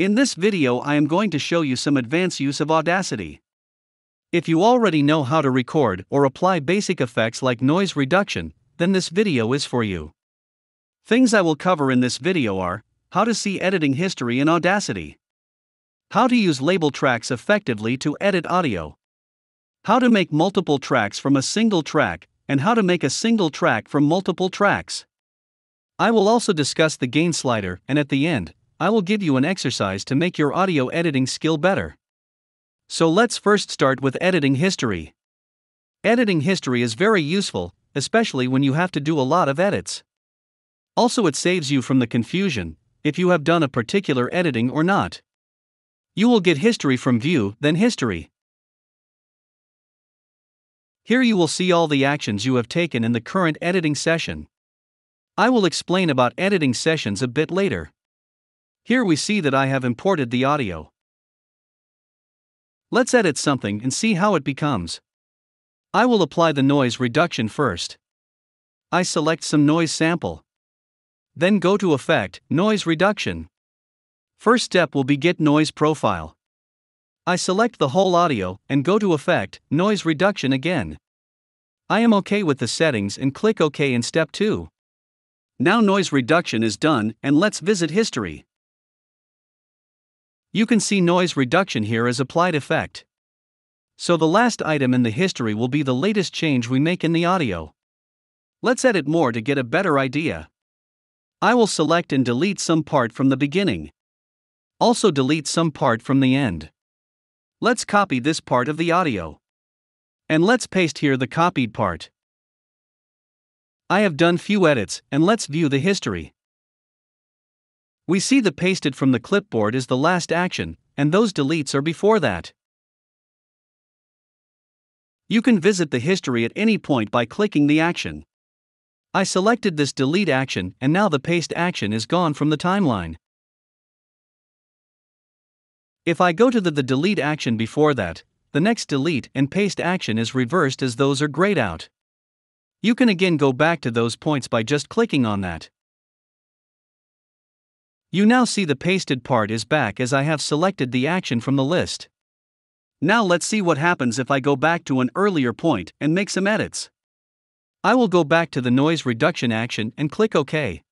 In this video I am going to show you some advanced use of Audacity. If you already know how to record or apply basic effects like noise reduction, then this video is for you. Things I will cover in this video are, how to see editing history in Audacity, how to use label tracks effectively to edit audio, how to make multiple tracks from a single track, and how to make a single track from multiple tracks. I will also discuss the gain slider, and at the end, I will give you an exercise to make your audio editing skill better. So let's first start with editing history. Editing history is very useful, especially when you have to do a lot of edits. Also, it saves you from the confusion if you have done a particular editing or not. You will get history from view, then history. Here you will see all the actions you have taken in the current editing session. I will explain about editing sessions a bit later. Here we see that I have imported the audio. Let's edit something and see how it becomes. I will apply the noise reduction first. I select some noise sample. Then go to Effect, Noise Reduction. First step will be Get Noise Profile. I select the whole audio and go to Effect, Noise Reduction again. I am okay with the settings and click OK in step 2. Now noise reduction is done, and let's visit history. You can see noise reduction here as applied effect. So the last item in the history will be the latest change we make in the audio. Let's edit more to get a better idea. I will select and delete some part from the beginning. Also delete some part from the end. Let's copy this part of the audio. And let's paste here the copied part. I have done few edits, and let's view the history. We see the pasted from the clipboard is the last action, and those deletes are before that. You can visit the history at any point by clicking the action. I selected this delete action, and now the paste action is gone from the timeline. If I go to the delete action before that, the next delete and paste action is reversed as those are grayed out. You can again go back to those points by just clicking on that. You now see the pasted part is back as I have selected the action from the list. Now let's see what happens if I go back to an earlier point and make some edits. I will go back to the noise reduction action and click OK.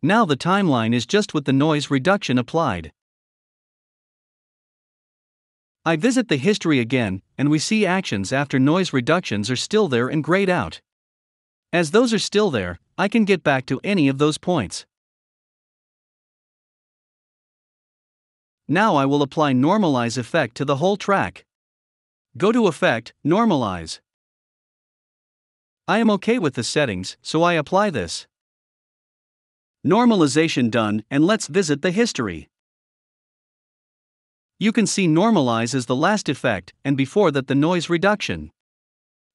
Now the timeline is just with the noise reduction applied. I visit the history again, and we see actions after noise reductions are still there and grayed out. As those are still there, I can get back to any of those points. Now I will apply Normalize effect to the whole track. Go to Effect, Normalize. I am okay with the settings, so I apply this. Normalization done, and let's visit the history. You can see Normalize is the last effect, and before that the noise reduction.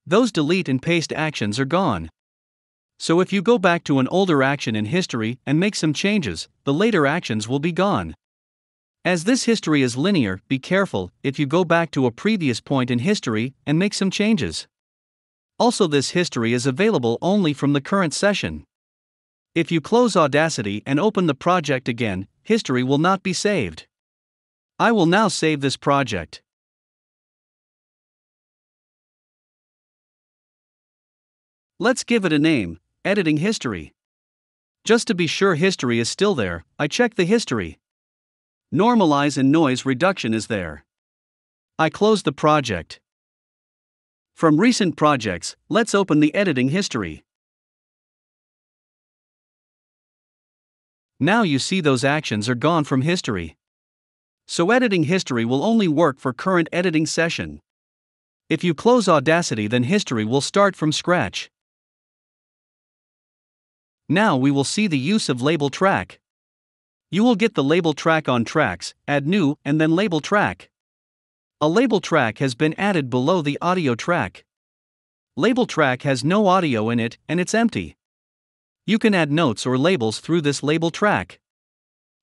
Those delete and paste actions are gone. So if you go back to an older action in history and make some changes, the later actions will be gone. As this history is linear, be careful if you go back to a previous point in history and make some changes. Also, this history is available only from the current session. If you close Audacity and open the project again, history will not be saved. I will now save this project. Let's give it a name, Editing History. Just to be sure history is still there, I check the history. Normalize and noise reduction is there. I close the project. From recent projects, let's open the editing history. Now you see those actions are gone from history. So editing history will only work for current editing session. If you close Audacity, then history will start from scratch. Now we will see the use of label track. You will get the label track on Tracks, Add New, and then Label Track. A label track has been added below the audio track. Label track has no audio in it, and it's empty. You can add notes or labels through this label track.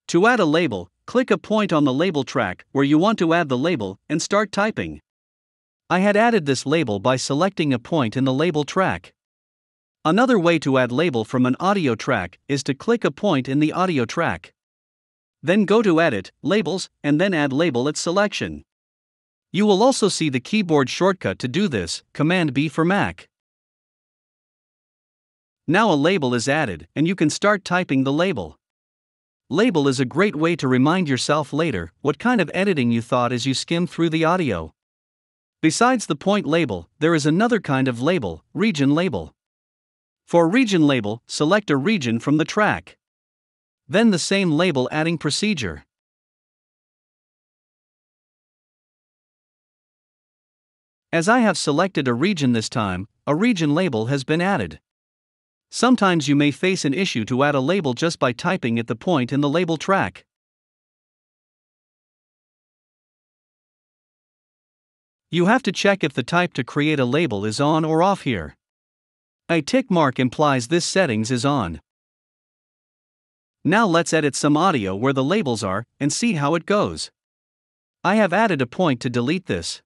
To add a label, click a point on the label track where you want to add the label and start typing. I had added this label by selecting a point in the label track. Another way to add label from an audio track is to click a point in the audio track. Then go to Edit, Labels, and then add label at selection. You will also see the keyboard shortcut to do this, Command B for Mac. Now a label is added, and you can start typing the label. Label is a great way to remind yourself later what kind of editing you thought as you skim through the audio. Besides the point label, there is another kind of label, region label. For region label, select a region from the track. Then the same label adding procedure. As I have selected a region this time, a region label has been added. Sometimes you may face an issue to add a label just by typing at the point in the label track. You have to check if the type to create a label is on or off here. A tick mark implies this settings is on. Now let's edit some audio where the labels are and see how it goes. I have added a point to delete this.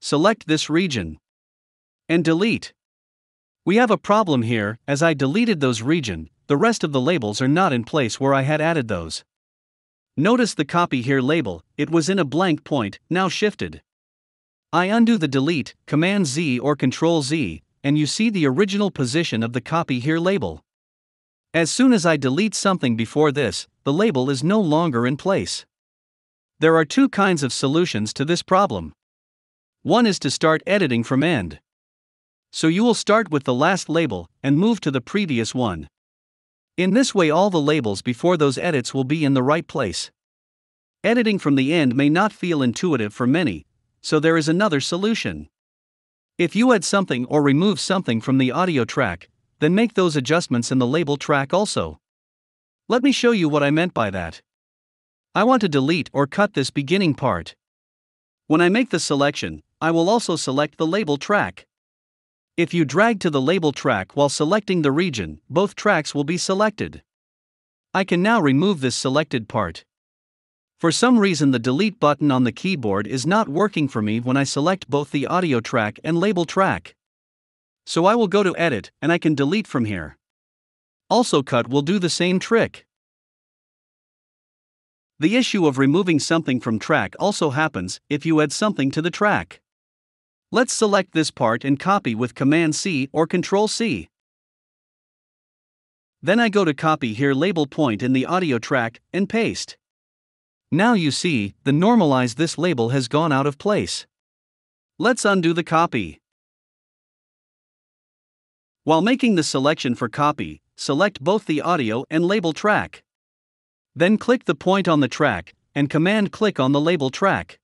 Select this region and delete. We have a problem here, as I deleted those regions, the rest of the labels are not in place where I had added those. Notice the copy here label, it was in a blank point, now shifted. I undo the delete, Command Z or Control Z, and you see the original position of the copy here label. As soon as I delete something before this, the label is no longer in place. There are two kinds of solutions to this problem. One is to start editing from end. So you will start with the last label and move to the previous one. In this way, all the labels before those edits will be in the right place. Editing from the end may not feel intuitive for many, so there is another solution. If you add something or remove something from the audio track, then make those adjustments in the label track also. Let me show you what I meant by that. I want to delete or cut this beginning part. When I make the selection, I will also select the label track. If you drag to the label track while selecting the region, both tracks will be selected. I can now remove this selected part. For some reason, the delete button on the keyboard is not working for me when I select both the audio track and label track. So I will go to Edit, and I can delete from here. Also Cut will do the same trick. The issue of removing something from track also happens if you add something to the track. Let's select this part and copy with Command C or Control C. Then I go to copy here label point in the audio track and paste. Now you see, the normalize this label has gone out of place. Let's undo the copy. While making the selection for copy, select both the audio and label track. Then click the point on the track, and Command-click on the label track.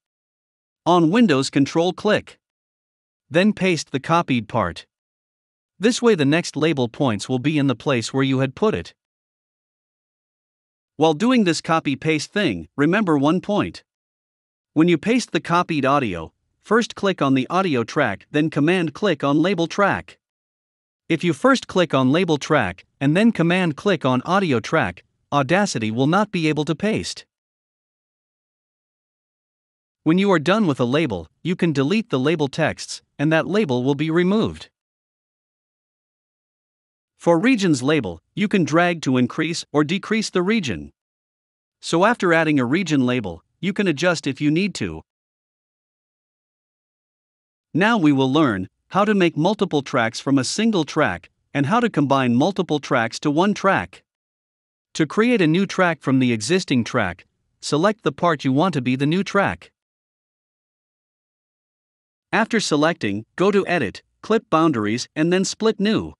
On Windows, Control-click. Then paste the copied part. This way the next label points will be in the place where you had put it. While doing this copy-paste thing, remember one point. When you paste the copied audio, first click on the audio track, then Command-click on label track. If you first click on label track, and then Command-click on audio track, Audacity will not be able to paste. When you are done with a label, you can delete the label texts, and that label will be removed. For regions label, you can drag to increase or decrease the region. So after adding a region label, you can adjust if you need to. Now we will learn how to make multiple tracks from a single track, and how to combine multiple tracks to one track. To create a new track from the existing track, select the part you want to be the new track. After selecting, go to Edit, Clip Boundaries, and then Split New.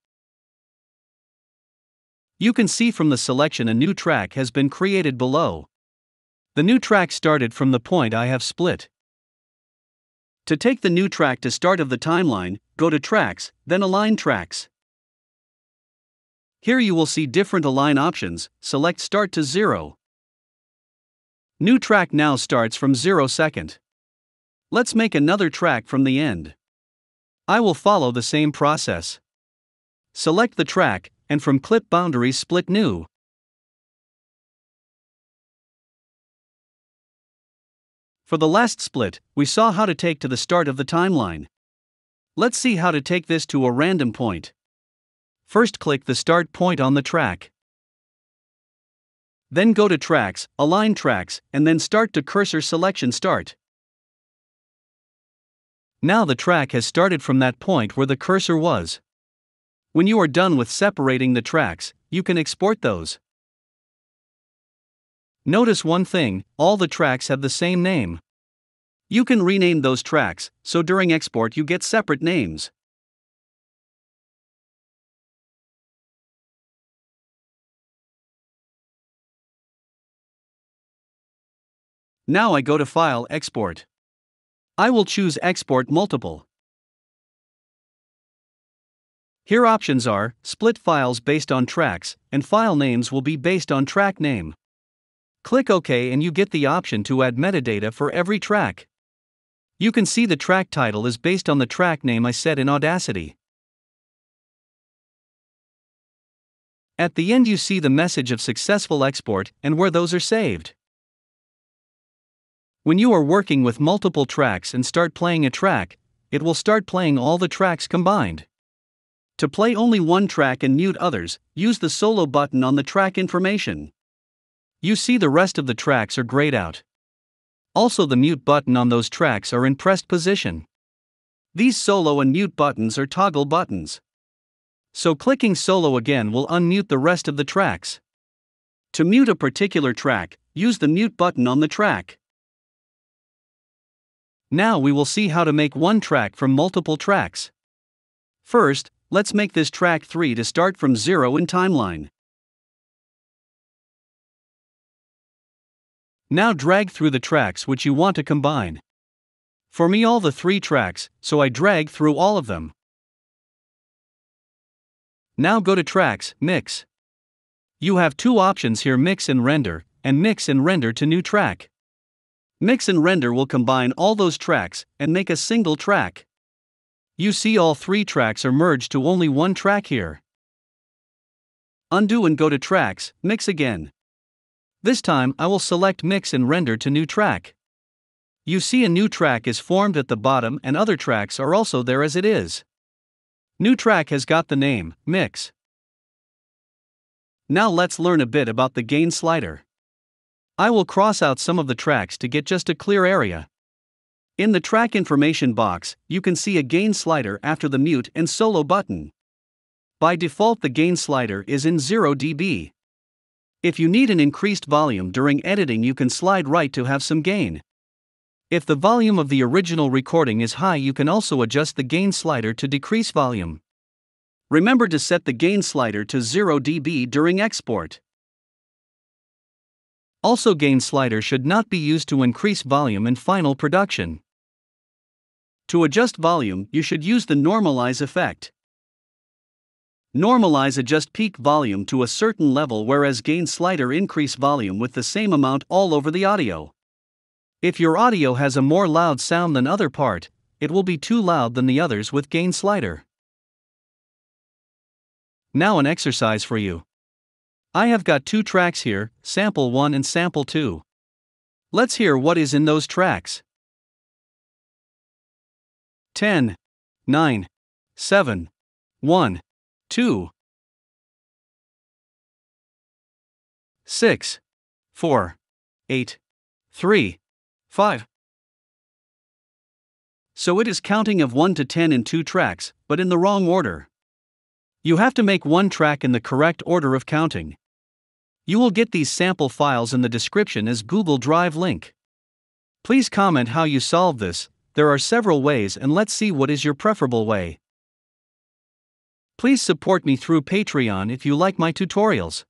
You can see from the selection a new track has been created below. The new track started from the point I have split. To take the new track to start of the timeline, go to Tracks, then Align Tracks. Here you will see different align options, select Start to 0. New track now starts from 0 second. Let's make another track from the end. I will follow the same process. Select the track, and from Clip Boundaries Split New. For the last split, we saw how to take to the start of the timeline. Let's see how to take this to a random point. First click the start point on the track. Then go to Tracks, Align Tracks, and then start to Cursor Selection Start. Now the track has started from that point where the cursor was. When you are done with separating the tracks, you can export those. Notice one thing, all the tracks have the same name. You can rename those tracks, so during export you get separate names. Now I go to File, Export. I will choose Export Multiple. Here options are, split files based on tracks, and file names will be based on track name. Click OK and you get the option to add metadata for every track. You can see the track title is based on the track name I set in Audacity. At the end you see the message of successful export and where those are saved. When you are working with multiple tracks and start playing a track, it will start playing all the tracks combined. To play only one track and mute others, use the solo button on the track information. You see the rest of the tracks are grayed out. Also the mute button on those tracks are in pressed position. These solo and mute buttons are toggle buttons. So clicking solo again will unmute the rest of the tracks. To mute a particular track, use the mute button on the track. Now we will see how to make one track from multiple tracks. First, let's make this track 3 to start from 0 in timeline. Now drag through the tracks which you want to combine. For me all the 3 tracks, so I drag through all of them. Now go to Tracks, Mix. You have two options here, Mix and Mix and Render to new track. Mix and Render will combine all those tracks and make a single track. You see all 3 tracks are merged to only one track here. Undo and go to Tracks, Mix again. This time I will select Mix and Render to new track. You see a new track is formed at the bottom and other tracks are also there as it is. New track has got the name, Mix. Now let's learn a bit about the gain slider. I will cross out some of the tracks to get just a clear area. In the track information box, you can see a gain slider after the mute and solo button. By default the gain slider is in 0 dB. If you need an increased volume during editing you can slide right to have some gain. If the volume of the original recording is high you can also adjust the gain slider to decrease volume. Remember to set the gain slider to 0 dB during export. Also, gain slider should not be used to increase volume in final production. To adjust volume, you should use the normalize effect. Normalize adjust peak volume to a certain level, whereas gain slider increase volume with the same amount all over the audio. If your audio has a more loud sound than other part, it will be too loud than the others with gain slider. Now an exercise for you. I have got 2 tracks here, sample 1 and sample 2. Let's hear what is in those tracks. 10, 9, 7, 1, 2, 6, 4, 8, 3, 5. So it is counting of 1 to 10 in 2 tracks, but in the wrong order. You have to make one track in the correct order of counting. You will get these sample files in the description as Google Drive link. Please comment how you solve this. There are several ways and let's see what is your preferable way. Please support me through Patreon if you like my tutorials.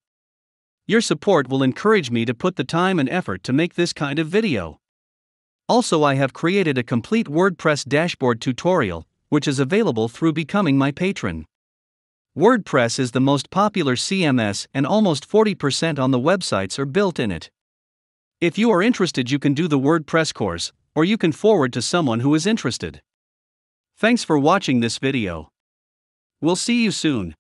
Your support will encourage me to put the time and effort to make this kind of video. Also, I have created a complete WordPress dashboard tutorial, which is available through becoming my patron. WordPress is the most popular CMS and almost 40% on the websites are built in it. If you are interested you can do the WordPress course, or you can forward to someone who is interested. Thanks for watching this video. We'll see you soon.